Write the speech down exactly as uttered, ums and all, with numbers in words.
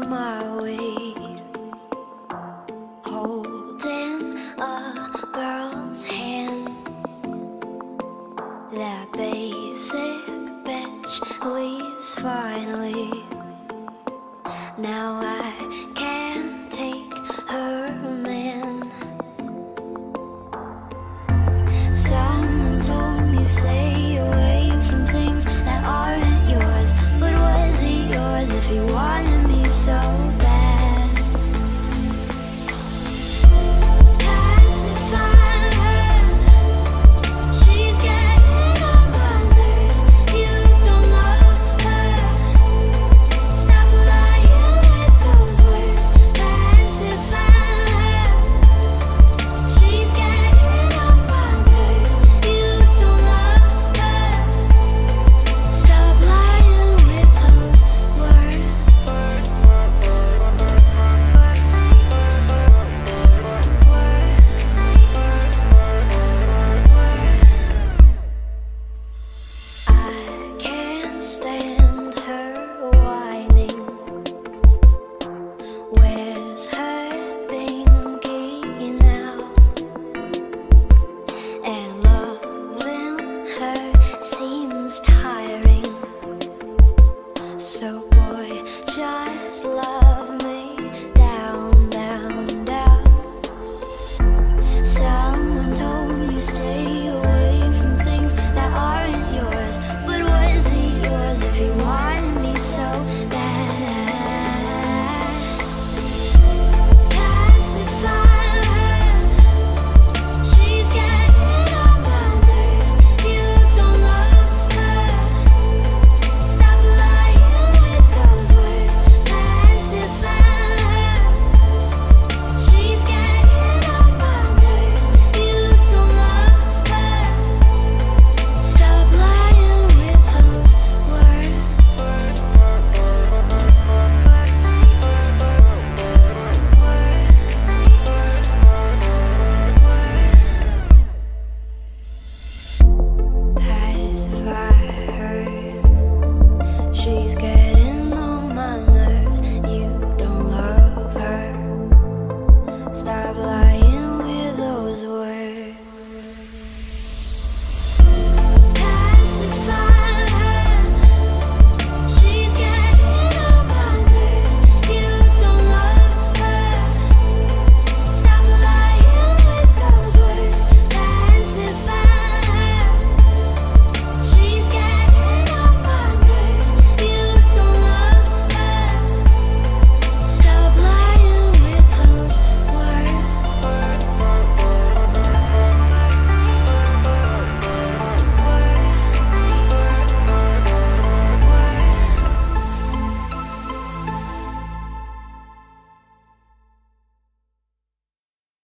lost my way, holding a girl's hand. That basic bitch leaves finally. Now I